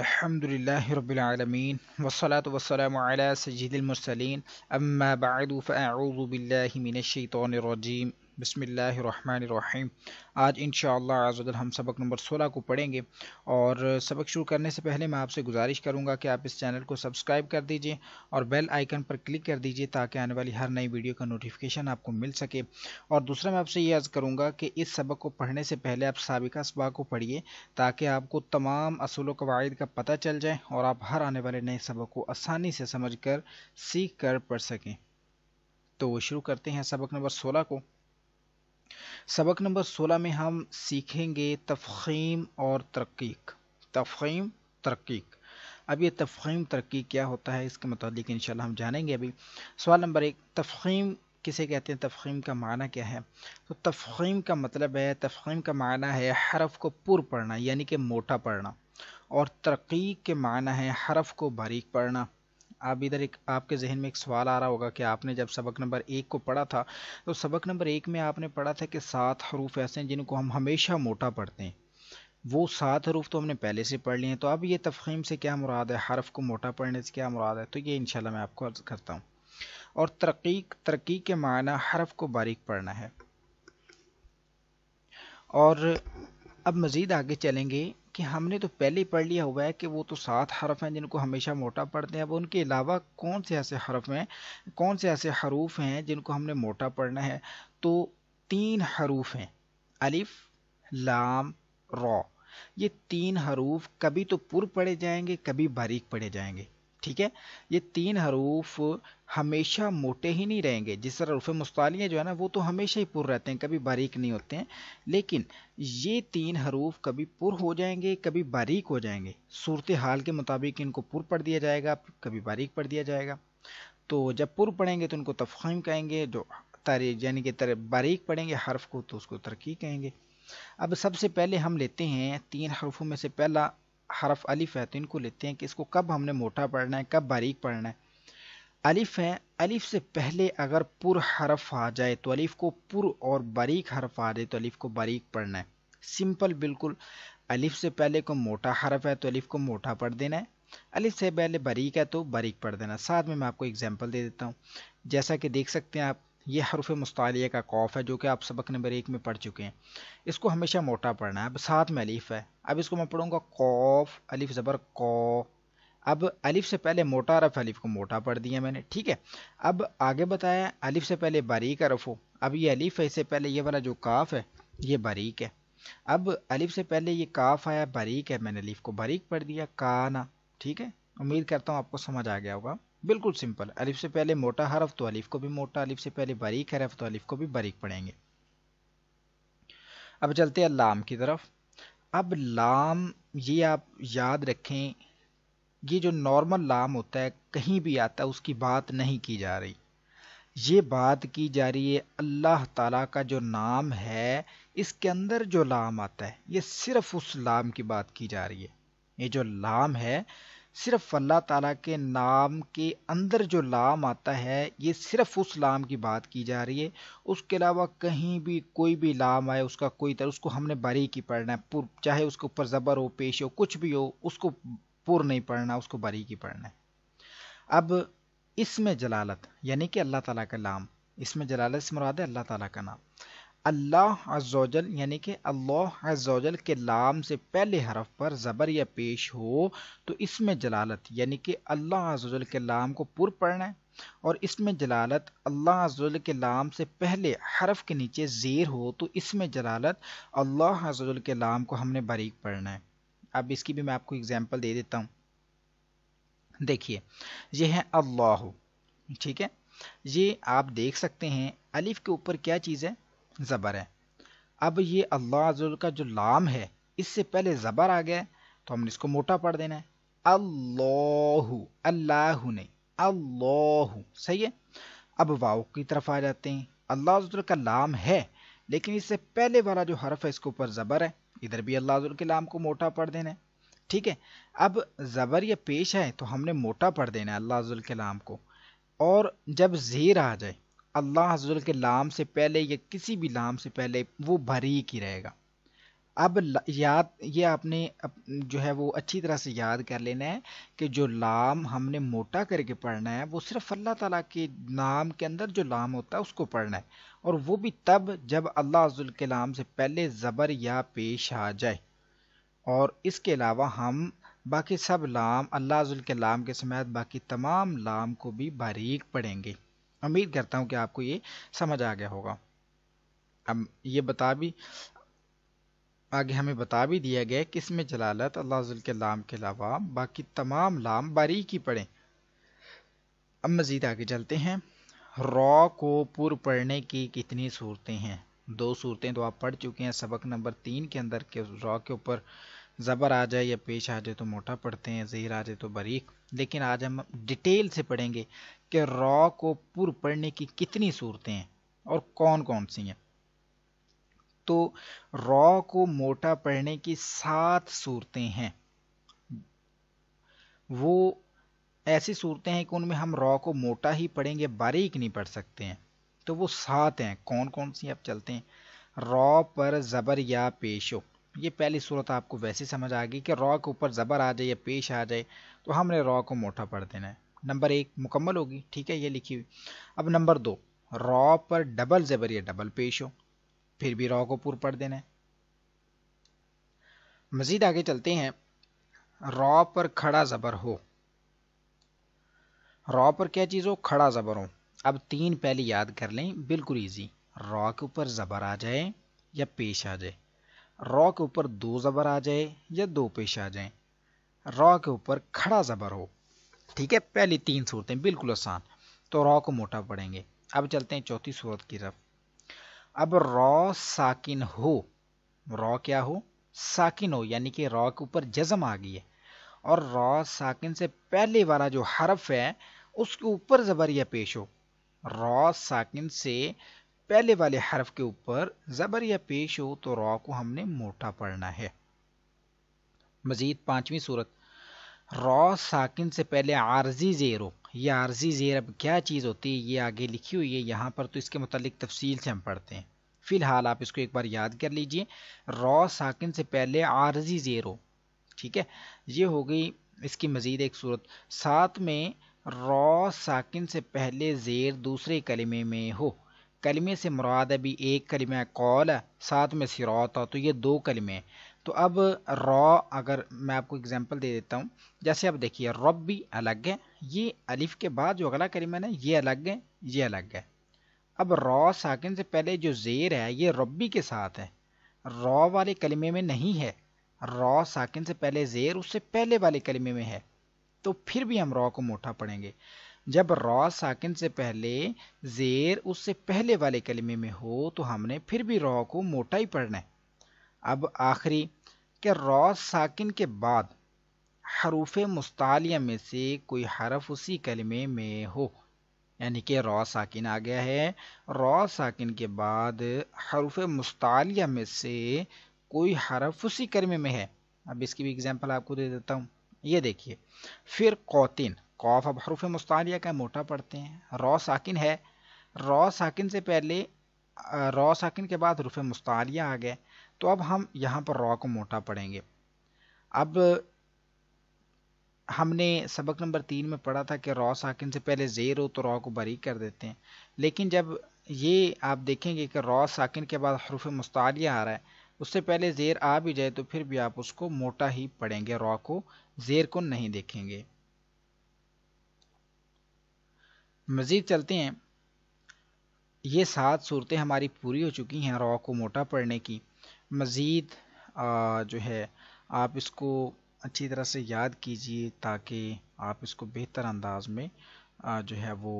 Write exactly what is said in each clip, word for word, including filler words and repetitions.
الحمد لله رب العالمين والصلاة والسلام على سيد المرسلين أما بعد فأعوذ بالله من الشیطان الرجیم بسم اللہ الرحمن الرحیم. آج انشاءاللہ عز و جل ہم سبق نمبر سولہ کو پڑھیں گے، اور سبق شروع کرنے سے پہلے میں آپ سے گزارش کروں گا کہ آپ اس چینل کو سبسکرائب کر دیجئے اور بیل آئیکن پر کلک کر دیجئے تاکہ آنے والی ہر نئی ویڈیو کا نوٹیفیکیشن آپ کو مل سکے. اور دوسرا میں آپ سے یہ عرض کروں گا کہ اس سبق کو پڑھنے سے پہلے آپ سابقہ اسباق کو پڑھیے تاکہ آپ کو تمام اصول و قواعد کا پتہ چل جائے اور آپ ہر آنے والے نئے سبق کو آسانی سے سمجھ کر سیکھ کر پڑھ سکیں. تو شروع کرتے ہیں سبق نمبر سولہ کو. سبق نمبر سولہ میں ہم سیکھیں گے تفخیم اور ترقیق. تفخیم ترقیق اب یہ تفخیم ترقیق کیا ہوتا ہے اس کے متعلق انشاءاللہ ہم جانیں گے. ابھی سوال نمبر ایک، تفخیم کسے کہتے ہیں، تفخیم کا معنی کیا ہے؟ تو تفخیم کا مطلب ہے، تفخیم کا معنی ہے حرف کو پر پڑھنا یعنی کہ موٹا پڑھنا، اور ترقیق کے معنی ہے حرف کو باریک پڑھنا. آپ ادھر ایک آپ کے ذہن میں ایک سوال آ رہا ہوگا کہ آپ نے جب سبق نمبر ایک کو پڑھا تھا تو سبق نمبر ایک میں آپ نے پڑھا تھا کہ سات حروف ایسے ہیں جن کو ہم ہمیشہ موٹا پڑھتے ہیں. وہ سات حروف تو ہم نے پہلے سے پڑھ لیے ہیں، تو اب یہ تفخیم سے کیا مراد ہے، حرف کو موٹا پڑھنے سے کیا مراد ہے، تو یہ انشاءاللہ میں آپ کو عرض کرتا ہوں. اور ترقیق، ترقیق کے معنی حرف کو باریک پڑھنا ہے. اور اب مزید آگے چلیں گے کہ ہم نے تو پہلے ہی پڑھ لیا ہوا ہے کہ وہ تو سات حرف ہیں جن کو ہمیشہ موٹا پڑھتے ہیں. اب ان کے علاوہ کون سے ایسے حرف ہیں، کون سے ایسے حروف ہیں جن کو ہم نے موٹا پڑھنا ہے؟ تو تین حروف ہیں، الف، لام، را. یہ تین حروف کبھی تو پر پڑھے جائیں گے کبھی باریک پڑھے جائیں گے. ٹھیک ہے، یہ تین حروف ہمیشہ موٹے ہی نہیں رہیں گے. جس طرح حروف مستعلیہ جو ہے نا وہ تو ہمیشہ ہی پر رہتے ہیں کبھی باریک نہیں ہوتے ہیں، لیکن یہ تین حروف کبھی پر ہو جائیں گے کبھی باریک ہو جائیں گے. صورتحال کے مطابق ان کو پر پڑھ دیا جائے گا کبھی باریک پڑھ دیا جائے گا. تو جب پر پڑھیں گے تو ان کو تفخیم کہیں گے، جو تاریخ یعنی کہ باریک پڑھیں گے حرف کو تو اس کو ترقیق کہیں گے. اب سب سے پہلے ہم لیتے ہیں تین حروفوں میں سے پہلا حرف الف ہے، تو ان کو لیتے ہیں کہ اس کو کب ہم نے موٹا پڑھنا ہے کب باریک پڑھنا ہے. الف ہے، الف سے پہلے اگر پر حرف آ جائے تو الف کو پر، اور باریک حرف آ جائے تو الف کو باریک پڑھنا ہے. سمپل بالکل، الف سے پہلے کو موٹا حرف ہے تو الف کو موٹا پڑھ دینا ہے، الف سے پہلے باریک ہے تو باریک پڑھ دینا. ساتھ میں میں آپ کو ایگزامپل دے دیتا ہوں. جیسا کہ دیکھ سکتے ہیں آپ، یہ حرف مستعلیہ کا قوف ہے جو کہ آپ سبق نمبر ایک میں پڑھ چکے ہیں. اس کو ہمیشہ موٹا پڑھنا ہے. اب ساتھ میں الف ہے، اب اس کو میں پڑھوں گا قوف، الف زبر قو. اب الف سے پہلے موٹا حرف، الف کو موٹا پڑھ دیا میں نے. ٹھیک ہے، اب آگے بتایا الف سے پہلے باریک حرف ہو. اب یہ الف ہے، اس سے پہلے یہ والا جو کاف ہے یہ باریک ہے. اب الف سے پہلے یہ کاف آیا باریک ہے، میں نے الف کو باریک پڑھ دیا کانا. ٹھیک ہے، امید کرتا ہوں آپ کو سمجھ آ گیا ہوگا. بالکل سمپل، الف سے پہلے موٹا حرف تو الف کو بھی موٹا، الف سے پہلے باریک حرف تو الف کو بھی باریک پڑھیں گے. اب چلتے ہیں لام کی طرف. اب لام یہ آپ یاد رکھیں، یہ جو نارمل لام ہوتا ہے کہیں بھی آتا ہے اس کی بات نہیں کی جا رہی، یہ بات کی جا رہی ہے اللہ تعالیٰ کا جو نام ہے اس کے اندر جو لام آتا ہے یہ صرف اس لام کی بات کی جا رہی ہے. یہ جو لام ہے صرف اللہ تعالیٰ کے نام کے اندر جو لام آتا ہے یہ صرف اس لام کی بات کی جا رہی ہے. اس کے علاوہ کہیں بھی کوئی بھی لام آئے اس کا کوئی طرح اس کو ہم نے باریک ہی پڑھنا ہے، چاہے اس کے اوپر زبر ہو پیش ہو کچھ بھی ہو اس کو پر نہیں پڑھنا، اس کو باریک ہی پڑھنا ہے. اب اس میں جلالت یعنی کہ اللہ تعالیٰ کا نام، اس میں جلالت سے مراد ہے اللہ تعالیٰ کا نام. اللہ عز و جل یعنی کہ اللہ عز و جل کے لام سے پہلے حرف پر زبر یا پیش ہو تو اس میں جلالت یعنی کہ اللہ عز و جل کے لام کو پر پڑھنا ہے، اور اس میں جلالت اللہ عز و جل کے لام سے پہلے حرف کے نیچے زیر ہو تو اس میں جلالت اللہ عز و جل کے لام کو ہم نے باریک پڑھنا ہے. اب اس کی بھی میں آپ کو اگزامپل دے دیتا ہوں. دیکھیے یہ ہے اللہ. ٹھیک ہے، یہ آپ دیکھ سکتے ہیں الف کے اوپر کیا چیز ہے، زبر ہے. اب یہ اللہ عز و جل کا جو لام ہے اس سے پہلے زبر آ گیا تو ہم نے اس کو موٹا پڑھ دینا ہے اللہ، اللہ نہیں اللہ. صحیح ہے. اب واو کی طرف آ جاتے ہیں. اللہ عز و جل کا لام ہے لیکن اس سے پہلے والا جو حرف ہے اس کے اوپر زبر ہے، ادھر بھی اللہ عز و جل کے لام کو موٹا پڑھ دینا ہے. ٹھیک ہے، اب زبر یا پیش ہے تو ہم نے موٹا پڑھ دینا ہے اللہ عز و جل کے لام کو. اور جب زیر آ جائے اللہ عز و جل کے لام سے پہلے یا کسی بھی لام سے پہلے وہ باریک ہی رہے گا. اب یاد یہ آپ نے جو ہے وہ اچھی طرح سے یاد کر لینا ہے کہ جو لام ہم نے موٹا کر کے پڑھنا ہے وہ صرف اللہ تعالیٰ کے نام کے اندر جو لام ہوتا ہے اس کو پڑھنا ہے، اور وہ بھی تب جب اللہ عز و جل سے پہلے زبر یا پیش آ جائے، اور اس کے علاوہ ہم باقی سب لام اللہ عز و جل کے لام کے سمیت باقی تمام لام کو بھی باریک پڑھیں گے۔ امید کرتا ہوں کہ آپ کو یہ سمجھ آ گیا ہوگا۔ اب یہ بتا بھی آگے ہمیں بتا بھی دیا گیا کہ اس میں جلالت اللہ عز و جل کے لام کے علاوہ باقی تمام لام باریک ہی پڑھیں۔ اب مزید آگے چلتے ہیں۔ را کو پر پڑھنے کی کتنی صورتیں ہیں؟ دو صورتیں تو آپ پڑھ چکے ہیں سبق نمبر تین کے اندر کہ را کے اوپر زبر آ جائے یا پیش آ جائے تو موٹا پڑھتے ہیں، زیر آ جائے تو باریک، لیکن آج ہم ڈیٹیل سے پڑھیں گے کہ را کو پر پڑھنے کی کتنی صورتیں ہیں اور کون کون سی ہیں۔ تو را کو موٹا پڑھنے کی سات صورتیں ہیں۔ وہ ایسی صورتیں ہیں کہ ان میں ہم را کو موٹا ہی پڑھیں گے، باریک نہیں پڑھ سکتے ہیں، تو وہ سات ہیں۔ کون کون سی؟ اب چلتے ہیں۔ را پر زبر یا پیش ہو، یہ پہلی صورت آپ کو ویسے سمجھ آ گئی کہ را کے اوپر زبر آ جائے یا پیش آ جائے تو ہم نے را کو موٹا پڑھ دینا ہے، نمبر ایک مکمل ہوگی، ٹھیک ہے، یہ لکھی ہوئی۔ اب نمبر دو، را پر ڈبل زبر یا ڈبل پیش ہو، پھر بھی را کو پور پڑھ دینا ہے۔ مزید آگے چلتے ہیں۔ را پر کھڑا زبر ہو، را پر کیا چیز ہو؟ کھڑا زبر ہو۔ اب تین پہلی یاد کر لیں، بالکل ایزی۔ را کے اوپر زبر آ جائے یا پیش آ جائے، را کے اوپر دو زبر آ جائے یا دو پیش آ جائیں، را کے اوپر کھڑا زبر ہو، ٹھیک ہے، پہلی تین صورتیں بالکل آسان، تو را کو موٹا پڑھیں گے۔ اب چلتے ہیں چوتھی صورت کی طرف۔ اب را ساکن ہو، را کیا ہو؟ ساکن ہو، یعنی کہ را کے اوپر جزم آ گئی ہے، اور را ساکن سے پہلے والا جو حرف ہے اس کے اوپر زبر یا پیش ہو، را ساکن سے پہلے والے حرف کے اوپر زبر یا پیش ہو تو را کو ہم نے موٹا پڑھنا ہے۔ مزید پانچویں صورت، را ساکن سے پہلے عارضی زیر ہو۔ یہ عارضی زیر اب کیا چیز ہوتی ہے؟ یہ آگے لکھی ہوئی ہے یہاں پر، تو اس کے متعلق تفصیل سے ہم پڑھتے ہیں، فی الحال آپ اس کو ایک بار یاد کر لیجئے۔ را ساکن سے پہلے عارضی زیر ہو، ٹھیک ہے، یہ ہو گئی اس کی مزید ایک صورت۔ ساتھ میں را ساکن سے پہلے زیر دوسرے کلمے میں ہو، کلمے سے مراد ابھی ایک کلمہ ہے قول، ساتھ میں صراط، تو یہ دو کلمے ہیں۔ تو اب را، اگر میں آپ کو اگزامپل دے دیتا ہوں، جیسے آپ دیکھیے ربی الگ ہے، یہ الف کے بعد جو اگلا کلمہ ہے نا یہ الگ ہے، یہ الگ ہے۔ اب را ساکن سے پہلے جو زیر ہے یہ ربی کے ساتھ ہے، را والے کلمے میں نہیں ہے، را ساکن سے پہلے زیر اس سے پہلے والے کلمے میں ہے، تو پھر بھی ہم را کو موٹا پڑھیں گے۔ جب را ساکن سے پہلے زیر اس سے پہلے والے کلمے میں ہو تو ہم نے پھر بھی را کو موٹا ہی پڑھنا ہے۔ اب آخری کہ را ساکن کے بعد حروف مستعلیہ میں سے کوئی حرف اسی کلمے میں ہو، یعنی کہ را ساکن آ گیا ہے، را ساکن کے بعد حروف مستعلیہ میں سے کوئی حرف اسی کلمے میں ہے۔ اب اس کی بھی اگزامپل آپ کو دے دیتا ہوں، یہ دیکھیے پھر قوتین، قوف اب حروف مستعلیہ کا موٹا پڑھتے ہیں، را ساکن ہے، را ساکن سے پہلے را ساکن کے بعد حروف مستعلیہ آ گئے، تو اب ہم یہاں پر را کو موٹا پڑھیں گے۔ اب ہم نے سبق نمبر تین میں پڑھا تھا کہ را ساکن سے پہلے زیر ہو تو را کو باریک کر دیتے ہیں، لیکن جب یہ آپ دیکھیں گے کہ را ساکن کے بعد حروف مستعلیہ آ رہا ہے، اس سے پہلے زیر آ بھی جائے تو پھر بھی آپ اس کو موٹا ہی پڑھیں گے، را کو زیر کو نہیں دیکھیں گے۔ مزید چلتے ہیں۔ یہ سات صورتیں ہماری پوری ہو چکی ہیں را کو موٹا پڑھنے کی۔ مزید جو ہے آپ اس کو اچھی طرح سے یاد کیجئے تاکہ آپ اس کو بہتر انداز میں جو ہے وہ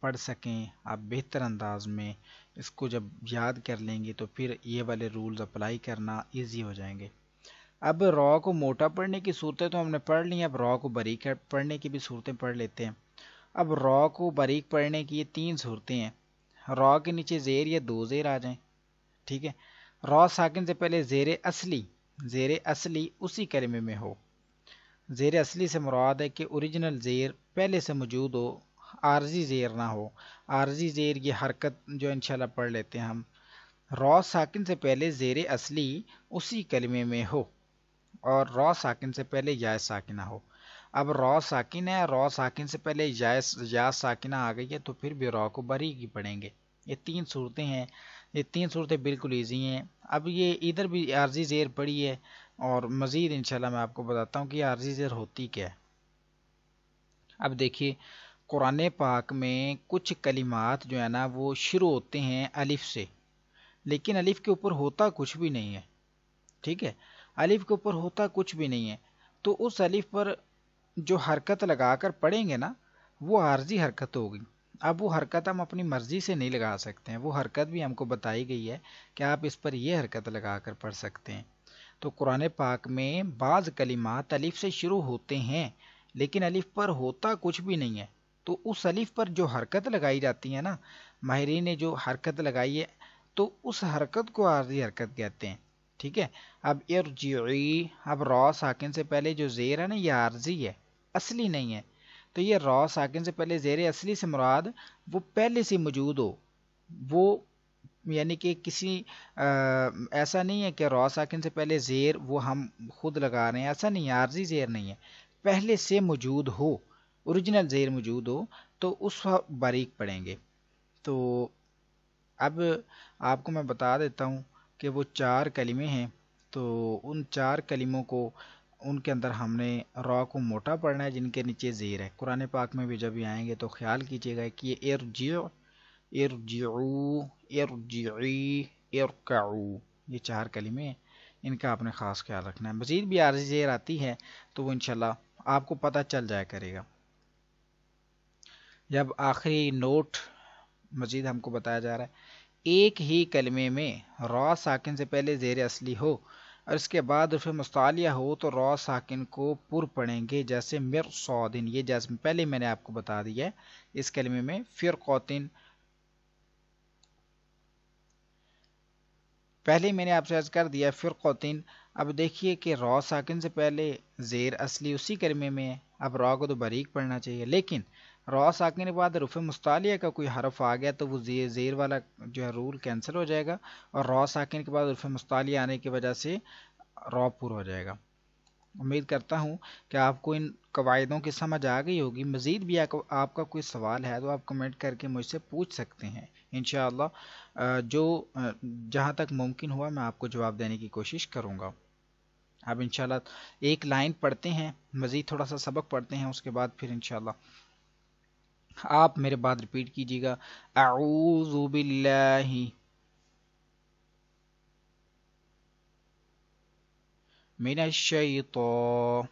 پڑھ سکیں۔ آپ بہتر انداز میں اس کو جب یاد کر لیں گے تو پھر یہ والے رولز اپلائی کرنا ایزی ہو جائیں گے۔ اب را کو موٹا پڑھنے کی صورتیں تو ہم نے پڑھ لی ہیں، اب را کو باریک پڑھنے کی بھی صورتیں پڑھ لیتے ہیں۔ اب را کو باریک پڑھنے کی یہ تین صورتیں ہیں۔ را کے نیچے زیر یا دو زیر آ جائیں، ٹھیک ہے، را ساکن سے پہلے زیر اصلی، زیر اصلی اسی کلمے میں ہو، زیر اصلی سے مراد ہے کہ اوریجنل زیر پہلے سے موجود ہو، عارضی زیر نہ ہو، عارضی زیر یہ حرکت جو انشاءاللہ پڑھ لیتے ہیں ہم۔ را ساکن سے پہلے زیر اصلی اسی کلمے میں ہو اور را ساکن سے پہلے یا ساکنہ ہو. اب را ساکن ہے، را ساکن سے پہلے یا یا ساکنہ آ گئی ہے تو پھر بھی را کو بری کی پڑھیں گے. یہ تین صورتیں ہیں، یہ تین صورتیں بالکل ایزی ہیں. اب یہ ادھر بھی عارضی زیر پڑی ہے اور مزید انشاءاللہ میں آپ کو بتاتا ہوں کہ یہ عارضی زیر ہوتی کیا ہے. اب دیکھیے قرآن پاک میں کچھ کلمات جو ہے نا وہ شروع ہوتے ہیں الف سے، لیکن الف کے اوپر ہوتا کچھ بھی نہیں ہے. ٹھیک ہے، الف کے اوپر ہوتا کچھ بھی نہیں ہے، تو اس الف پر جو حرکت لگا کر پڑھیں گے نا وہ عارضی حرکت ہوگی. اب وہ حرکت ہم اپنی مرضی سے نہیں لگا سکتے ہیں، وہ حرکت بھی ہم کو بتائی گئی ہے کہ آپ اس پر یہ حرکت لگا کر پڑھ سکتے ہیں. تو قرآن پاک میں بعض کلمات الف سے شروع ہوتے ہیں لیکن الف پر ہوتا کچھ بھی نہیں ہے، تو اس الف پر جو حرکت لگائی جاتی ہے نا، ماہرین نے جو حرکت لگائی ہے تو اس حرکت کو عارضی حرکت کہتے ہیں. ٹھیک ہے، اب ارجعی، اب را ساکن سے پہلے جو زیر ہے نا یہ عارضی ہے، اصلی نہیں ہے. تو یہ را ساکن سے پہلے زیر اصلی سے مراد وہ پہلے سے موجود ہو، وہ یعنی کہ کسی ایسا نہیں ہے کہ را ساکن سے پہلے زیر وہ ہم خود لگا رہے ہیں، ایسا نہیں ہے، عارضی زیر نہیں ہے، پہلے سے موجود ہو، اوریجنل زیر موجود ہو تو اس وقت باریک پڑھیں گے. تو اب آپ کو میں بتا دیتا ہوں کہ وہ چار کلمے ہیں، تو ان چار کلموں کو ان کے اندر ہم نے را کو موٹا پڑھنا ہے جن کے نیچے زیر ہے. قرآن پاک میں بھی جب یہ آئیں گے تو خیال کیجیے گا کہ یہ ارجع، ارجعو، ارجعی، ارکعو، یہ چار کلمے ہیں، ان کا آپ نے خاص خیال رکھنا ہے. مزید بھی عارضی زیر آتی ہے تو وہ انشاءاللہ آپ کو پتہ چل جایا کرے گا. جب آخری نوٹ مزید ہم کو بتایا جا رہا ہے، ایک ہی کلمے میں را ساکن سے پہلے زیر اصلی ہو اور اس کے بعد حرف مستعلیہ ہو تو را ساکن کو پر پڑھیں گے، جیسے مرصادن، یہ جیسے پہلے میں نے آپ کو بتا دیا ہے اس کلمے میں فرقوتن. پہلے میں نے آپ سے عرض کر دیا فرقوتن. اب دیکھیے کہ را ساکن سے پہلے زیر اصلی اسی کلمے میں ہے، اب را کو تو باریک پڑھنا چاہیے، لیکن را ساکن کے بعد حرف مستعلیہ کا کوئی حرف آ گیا تو وہ زیر زیر والا جو ہے رول کینسل ہو جائے گا اور را ساکن کے بعد حرف مستعلیہ آنے کی وجہ سے را پر ہو جائے گا. امید کرتا ہوں کہ آپ کو ان قواعدوں کی سمجھ آ گئی ہوگی. مزید بھی آپ کا کوئی سوال ہے تو آپ کمنٹ کر کے مجھ سے پوچھ سکتے ہیں، انشاءاللہ جو جہاں تک ممکن ہوا میں آپ کو جواب دینے کی کوشش کروں گا. اب انشاءاللہ ایک لائن پڑھتے ہیں، مزید تھوڑا سا سبق پڑھتے ہیں، اس کے بعد پھر انشاءاللہ آپ میرے بعد ریپیٹ کیجیے گا. اعوذ باللہ من الشیطان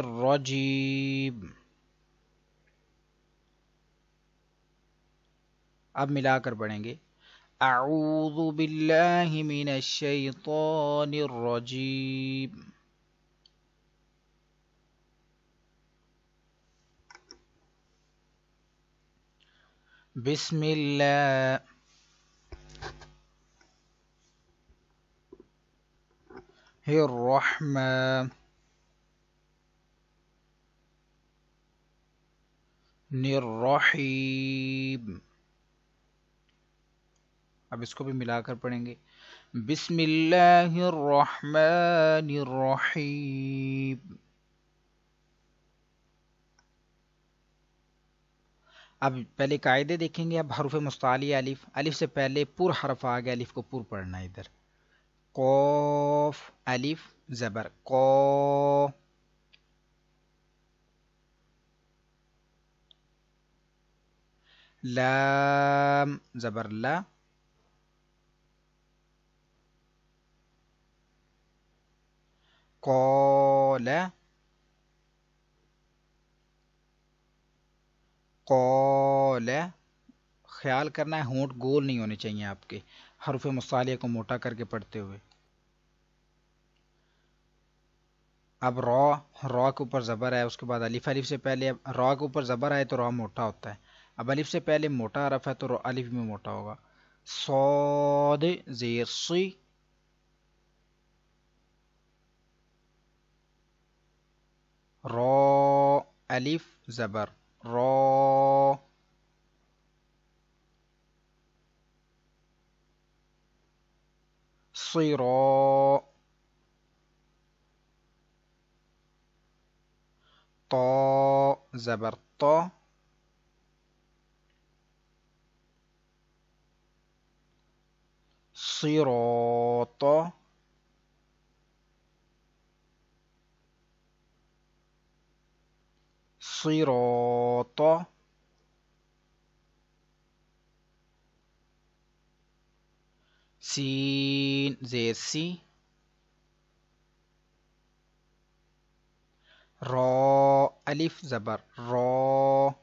الرجیم. اب ملا کر پڑھیں گے اعوذ باللہ من الشیطان الرجیم. بسم اللہ، الرحمن، الرحیم. اب اس کو بھی ملا کر پڑھیں گے بسم اللہ الرحمن الرحیم. اب پہلے قاعدے دیکھیں گے. اب حرف مستعلیہ الف، الف سے پہلے پر حرف آ گیا، الف کو پر پڑھنا ہے. ادھر قوف، الف زبر قو، لام زبر لا، قال، قول. خیال کرنا ہے ہونٹ گول نہیں ہونے چاہیے آپ کے حرف مصالحہ کو موٹا کر کے پڑھتے ہوئے. اب را، را کے اوپر زبر ہے، اس کے بعد الف، الف سے پہلے اب را کے اوپر زبر آئے تو را موٹا ہوتا ہے. اب الف سے پہلے موٹا حرف ہے تو الف میں موٹا ہوگا. صاد زیر سی، را الف زبر را، صراء طا زبر طا صراط صراط سين زير سي را ألف زبر را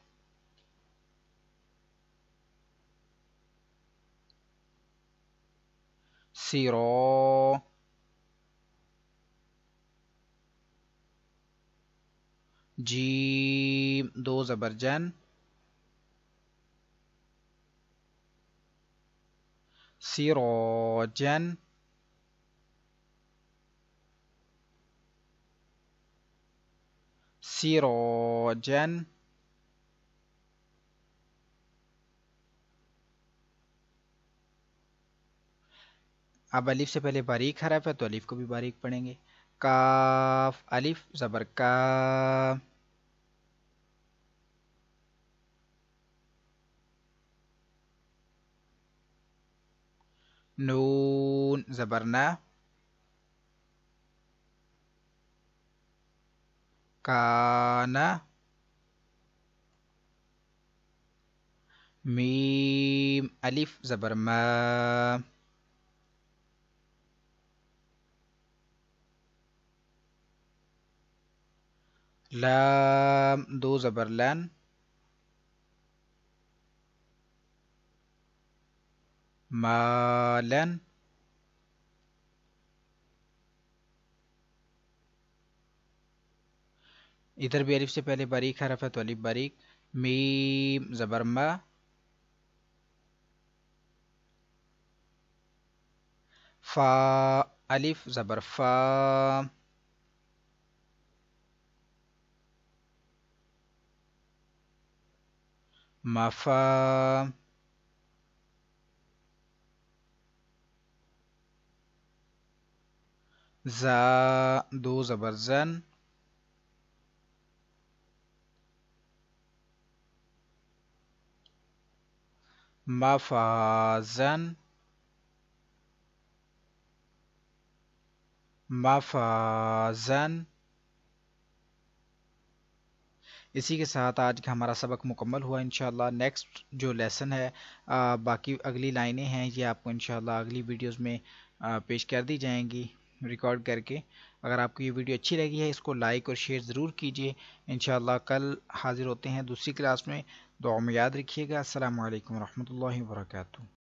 سيرا جيم دو زبر جن سراجا سراجا اب الف سے پہلے باریک حرف ہے تو الف کو بھی باریک پڑھیں گے. کاف الف زبر کا نون زبر نا کانا میم الف زبر ما لام دو زبر لن مالاً ادھر بھی الف سے پہلے باریک حرف ہے تو الف باریک. میم زبر ما فا الف زبر فا ما فا زا دو زبر زن مفازن مفازن. اسی کے ساتھ آج کا ہمارا سبق مکمل ہوا. انشاءاللہ نیکسٹ جو لیسن ہے آ, باقی اگلی لائنیں ہیں یہ آپ کو انشاءاللہ اگلی ویڈیوز میں آ, پیش کر دی جائیں گی ریکارڈ کر کے. اگر آپ کو یہ ویڈیو اچھی لگی ہے اس کو لائک اور شیئر ضرور کیجیے. انشاءاللہ کل حاضر ہوتے ہیں دوسری کلاس میں. دعاؤں میں یاد رکھیے گا. السلام علیکم ورحمۃ اللہ وبرکاتہ.